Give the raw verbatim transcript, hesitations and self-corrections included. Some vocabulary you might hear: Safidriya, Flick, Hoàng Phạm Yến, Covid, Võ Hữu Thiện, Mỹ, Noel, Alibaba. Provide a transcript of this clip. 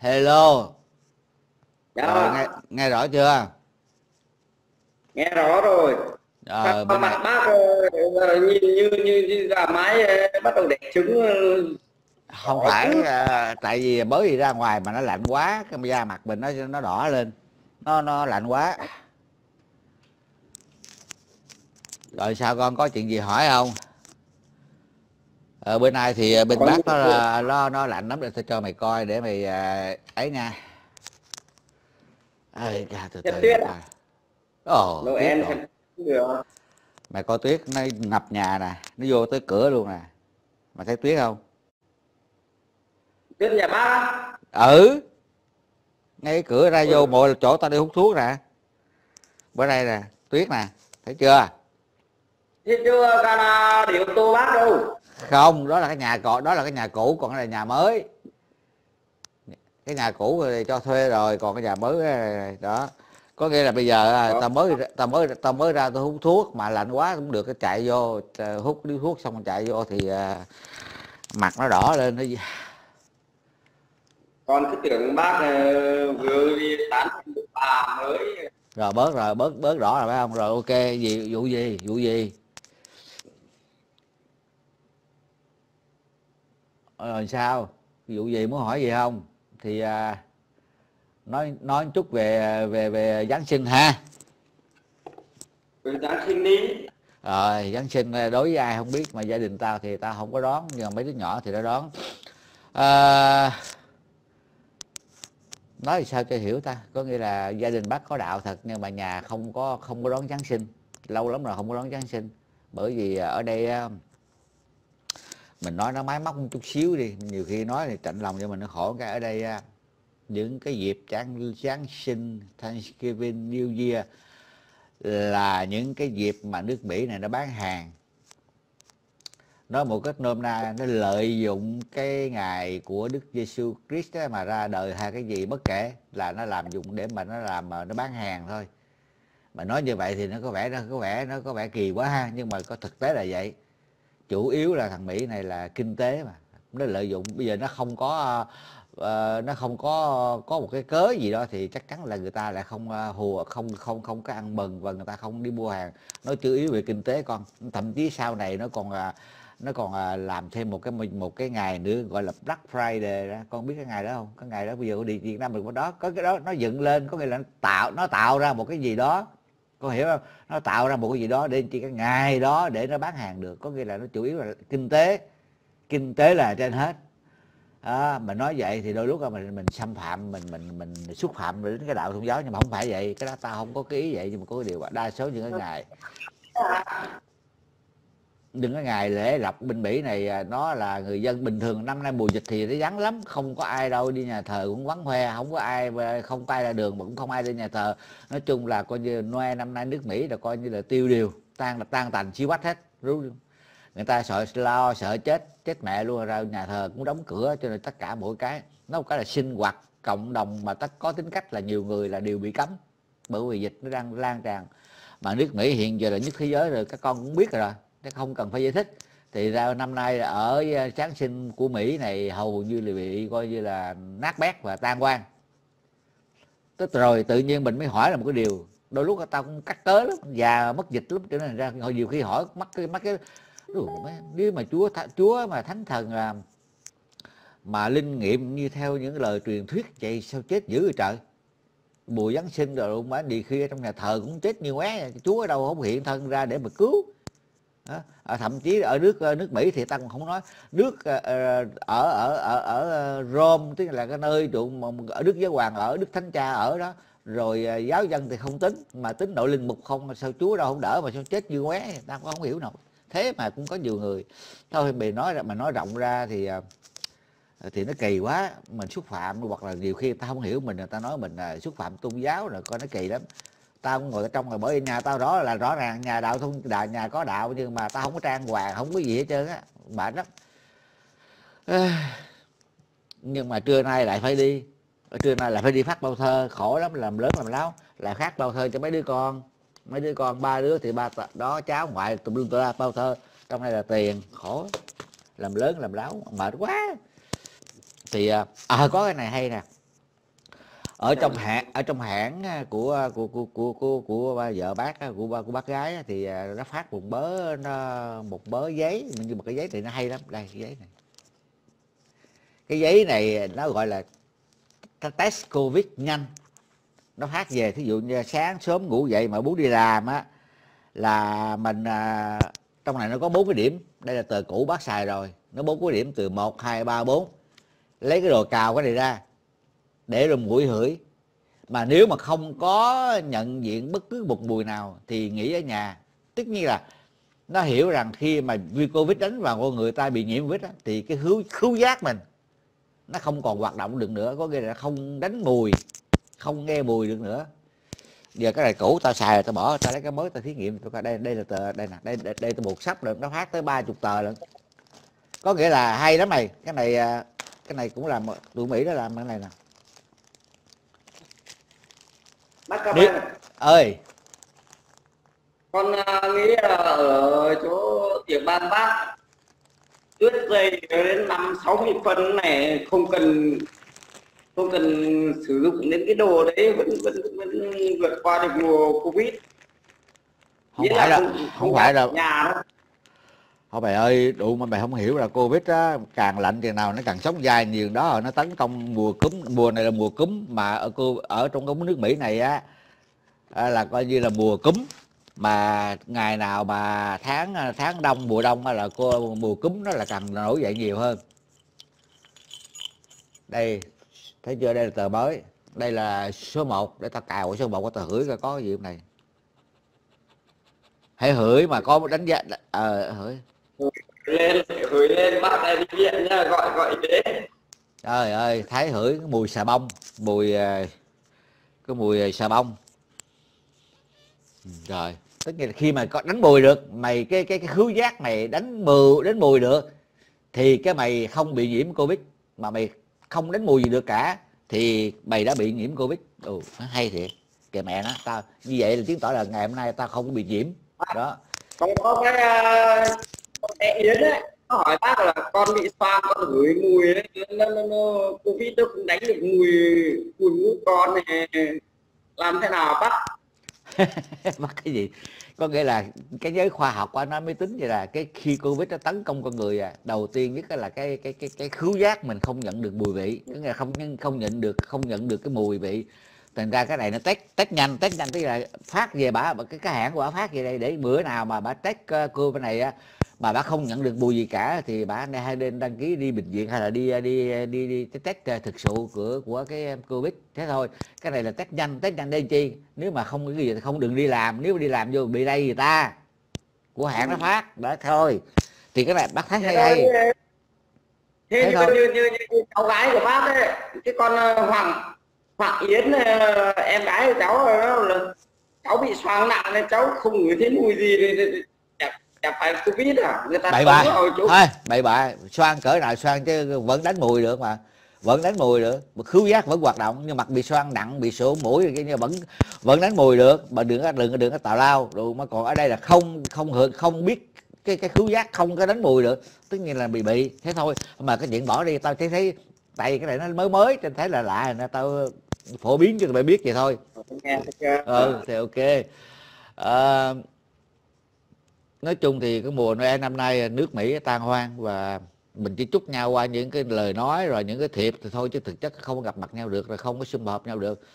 Hello. Dạ. Rồi, nghe, nghe rõ chưa? Nghe rõ rồi. Rồi bên mặt này. Bác như như như, như gà mái bắt đầu đẻ trứng. Không phải trứng. À, tại vì bởi vì ra ngoài mà nó lạnh quá, cái da mặt mình nó nó đỏ lên. Nó nó lạnh quá. Rồi sao con có chuyện gì hỏi không? Ở bên này thì bên bác nó là nó, nó lạnh lắm, để tôi cho mày coi để mày ấy nha. Ây da, từ từ. Ồ, Noel được. Mày coi tuyết nó ngập nhà nè, nó vô tới cửa luôn nè. Mày thấy tuyết không? Tuyết nhà bác. Ừ. Ngay cửa ra vô mọi chỗ tao đi hút thuốc nè. Bữa đây nè, tuyết nè, thấy chưa? Thấy chưa, cả là điều tô bác đâu. Không, đó là cái nhà cũ, đó là cái nhà cũ, còn cái là nhà mới. Cái nhà cũ thì cho thuê rồi, còn cái nhà mới đó. Có nghĩa là bây giờ tao mới tao mới tao mới ra tao hút thuốc mà lạnh quá cũng được, cái chạy vô hút điếu thuốc xong chạy vô thì mặt nó đỏ lên nó. Con cứ tưởng bác vừa đi tán bà mới. Rồi bớt rồi, bớt bớt rõ rồi phải không? Rồi ok, gì vụ gì? Vụ gì? Rồi sao? Vụ gì muốn hỏi gì không? Thì à, nói nói một chút về về về Giáng sinh ha. Về Giáng sinh đi. Rồi, Giáng sinh đối với ai không biết, mà gia đình tao thì tao không có đón, nhưng mà mấy đứa nhỏ thì nó đón. À, nói sao cho hiểu ta, có nghĩa là gia đình bác có đạo thật, nhưng mà nhà không có không có đón Giáng sinh, lâu lắm rồi không có đón Giáng sinh, bởi vì ở đây mình nói nó máy móc một chút xíu đi, nhiều khi nói thì chạnh lòng cho mình nó khổ. Cái ở đây những cái dịp Giáng sinh, Thanksgiving, New Year là những cái dịp mà nước Mỹ này nó bán hàng. Nói một cách nôm na, nó lợi dụng cái ngày của Đức Giêsu Christ mà ra đời hai cái gì bất kể, là nó làm dùng để mà nó làm mà nó bán hàng thôi. Mà nói như vậy thì nó có vẻ nó có vẻ nó có vẻ kỳ quá ha, nhưng mà có thực tế là vậy. Chủ yếu là thằng Mỹ này là kinh tế mà nó lợi dụng. Bây giờ nó không có uh, nó không có có một cái cớ gì đó thì chắc chắn là người ta lại không uh, hùa không không không có ăn mừng và người ta không đi mua hàng. Nó chủ yếu về kinh tế con. Thậm chí sau này nó còn uh, nó còn làm thêm một cái một cái ngày nữa gọi là Black Friday đó. Con biết cái ngày đó không? Cái ngày đó bây giờ ở Việt Nam mình có đó, có cái đó nó dựng lên, có nghĩa là nó tạo nó tạo ra một cái gì đó, con hiểu không? Nó tạo ra một cái gì đó để chỉ cái ngày đó để nó bán hàng được, có nghĩa là nó chủ yếu là kinh tế, kinh tế là trên hết. À, mà nói vậy thì đôi lúc là mình mình xâm phạm, mình mình mình xúc phạm đến cái đạo Công giáo, nhưng mà không phải vậy, cái đó tao không có cái ý vậy, nhưng mà có cái điều đa số những cái ngày những cái ngày lễ lộc bên Mỹ này nó là người dân bình thường. Năm nay mùa dịch thì nó vắng lắm, không có ai đâu, đi nhà thờ cũng vắng hoe, không có ai không có ai ra đường mà cũng không ai đi nhà thờ. Nói chung là coi như Noel năm nay nước Mỹ là coi như là tiêu điều, tan là tan tành chiếu bách hết, đúng không? Người ta sợ lo sợ chết chết mẹ luôn, ra nhà thờ cũng đóng cửa, cho nên tất cả mỗi cái nó một cái là sinh hoạt cộng đồng mà tất có tính cách là nhiều người là đều bị cấm, bởi vì dịch nó đang lan tràn. Mà nước Mỹ hiện giờ là nhất thế giới rồi, các con cũng biết rồi, nó không cần phải giải thích. Thì ra năm nay ở Giáng sinh của Mỹ này hầu như là bị coi như là nát bét và tan hoang. Tức rồi tự nhiên mình mới hỏi là một cái điều, đôi lúc tao cũng cắt cớ lắm, già mất dịch lắm, cho nên ra hồi nhiều khi hỏi mắc cái mắc cái nếu mà Chúa Chúa mà thánh thần là mà linh nghiệm như theo những lời truyền thuyết vậy sao chết dữ vậy trời. Mùa Giáng sinh rồi luôn mà đi khi ở trong nhà thờ cũng chết nhiều quá, Chúa ở đâu không hiện thân ra để mà cứu. À, thậm chí ở nước nước Mỹ thì ta còn không nói nước ở ở ở ở Rome, tức là cái nơi trụ ở Đức Giáo Hoàng, ở Đức Thánh Cha ở đó, rồi giáo dân thì không tính, mà tính đội linh mục không, sao Chúa đâu không đỡ mà sao chết như qué, ta cũng không hiểu nổi. Thế mà cũng có nhiều người thôi, mình nói mà nói rộng ra thì thì nó kỳ quá, mình xúc phạm, hoặc là nhiều khi ta không hiểu mình, người ta nói mình là xúc phạm tôn giáo rồi, coi nó kỳ lắm. Tao ngồi ở trong rồi, bởi vì nhà tao đó là rõ ràng nhà đạo thông đạo, nhà có đạo, nhưng mà tao không có trang hoàng, không có gì hết trơn á, mệt lắm. Nhưng mà trưa nay lại phải đi, trưa nay lại phải đi phát bao thơ, khổ lắm, làm lớn làm láo, lại phát bao thơ cho mấy đứa con, mấy đứa con ba đứa thì ba đó cháu ngoại tụi luôn tụi ra bao thơ, trong này là tiền, khổ, làm lớn làm láo, mệt quá. Thì à, có cái này hay nè, ở trong hãng ở trong hãng của của của của của, của vợ bác của, của bác gái thì nó phát một bớ nó, một bớ giấy, nhưng mà cái giấy thì nó hay lắm. Đây cái giấy này, cái giấy này nó gọi là test Covid nhanh. Nó phát về, thí dụ như sáng sớm ngủ dậy mà muốn đi làm á, là mình à, trong này nó có bốn cái điểm. Đây là tờ cũ bác xài rồi, nó bốn cái điểm từ một, hai, ba, bốn. Lấy cái đồ cào cái này ra để rồi mũi hửi. Mà nếu mà không có nhận diện bất cứ một mùi nào thì nghỉ ở nhà. Tất nhiên là nó hiểu rằng khi mà vi Covid đánh vào con người ta bị nhiễm Covid á, thì cái khứu, khứu giác mình nó không còn hoạt động được nữa, có nghĩa là không đánh mùi, không nghe mùi được nữa. Giờ cái này cũ tao xài rồi tao bỏ, tao lấy cái mới tao thí nghiệm. Tao đây đây là tờ đây nè, đây đây, đây tao buộc sắp được, nó phát tới ba mươi tờ lận. Có nghĩa là hay lắm mày. Cái này cái này cũng làm tụi Mỹ đó, làm cái này nè. Bác các bạn ơi, con nghĩ là ở chỗ tiệm ban bác tuyết dây đến năm sáu mươi phân này không cần không cần sử dụng đến cái đồ đấy, vẫn vẫn vẫn vượt qua được mùa Covid. Không phải là, là không, không phải là nhà đó. Thôi mày ơi, đủ mà mày không hiểu là Covid á, càng lạnh chừng nào nó càng sống dai nhiều đó, rồi nó tấn công mùa cúm. Mùa này là mùa cúm mà ở cô ở trong cái nước Mỹ này á là coi như là mùa cúm. Mà ngày nào mà tháng tháng đông, mùa đông là cô mùa cúm nó là càng nổi dậy nhiều hơn. Đây, thấy chưa, đây là tờ mới. Đây là số một, để tao cào số một của tao hửi coi có cái gì hôm này. Hãy hửi mà có đánh giá ờ à, hửi. Lên, hửi lên bác này đi viện nha, gọi gọi y tế. Trời ơi, thấy hửi cái mùi xà bông, mùi cái mùi xà bông. Rồi, tất nhiên là khi mà có đánh mùi được, mày cái cái cái khứu giác mày đánh mùi đến mùi được thì cái mày không bị nhiễm Covid, mà mày không đánh mùi gì được cả thì mày đã bị nhiễm Covid. Ừ, hay thiệt. Kìa mẹ nó, tao như vậy là chứng tỏ là ngày hôm nay tao không có bị nhiễm. Đó. Còn có cái uh, con bé Yến ấy, nó hỏi bác là con bị xoang, con hửi mùi đấy, nó, nó, nó, Covid nó cũng đánh được mùi mùi mũi con này, làm thế nào bác? Bác cái gì? Có nghĩa là cái giới khoa học của nó mới tính vậy là cái khi Covid nó tấn công con người à, đầu tiên nhất là cái cái cái cái khứu giác mình không nhận được mùi vị, nghĩa là không không nhận được không nhận được cái mùi vị. Thành ra cái này nó test test nhanh, test nhanh tức là phát về bả cái cái hãng của bả phát về đây để bữa nào mà bả test cưa bên này á mà bả không nhận được mùi gì cả thì bả hay nên đăng ký đi bệnh viện hay là đi đi đi đi test thực sự của của cái Covid thế thôi. Cái này là test nhanh, test nhanh đây chi? Nếu mà không cái gì thì không đừng đi làm, nếu mà đi làm vô bị đây người ta của hãng nó phát đó thôi. Thì cái này bác thấy hay hay. Thế như, như, như, như, như cháu gái của bác ấy, cái con Hoàng Phạm Yến em gái của cháu là cháu bị xoang nặng nên cháu không ngửi thấy mùi gì nên chẳng phải Covid à, người ta bậy bạ thôi, bậy bạ. Xoang cỡ nào xoang chứ vẫn đánh mùi được, mà vẫn đánh mùi được, khứu giác vẫn hoạt động, nhưng mặt bị xoang nặng, bị sổ mũi cái như vẫn vẫn đánh mùi được, mà đừng đừng đừng có tào lao. Rồi mà còn ở đây là không không hưởng, không biết cái cái khứu giác không có đánh mùi được, tất nhiên là bị bị thế thôi. Mà cái chuyện bỏ đi tao thấy thấy tại cái này nó mới mới trên thấy là lạ nên tao phổ biến cho mày biết vậy thôi. Ừ thì ok. À, nói chung thì cái mùa Noel năm nay nước Mỹ tan hoang và mình chỉ chúc nhau qua những cái lời nói rồi những cái thiệp thì thôi, chứ thực chất không gặp mặt nhau được, rồi không có sum họp nhau được.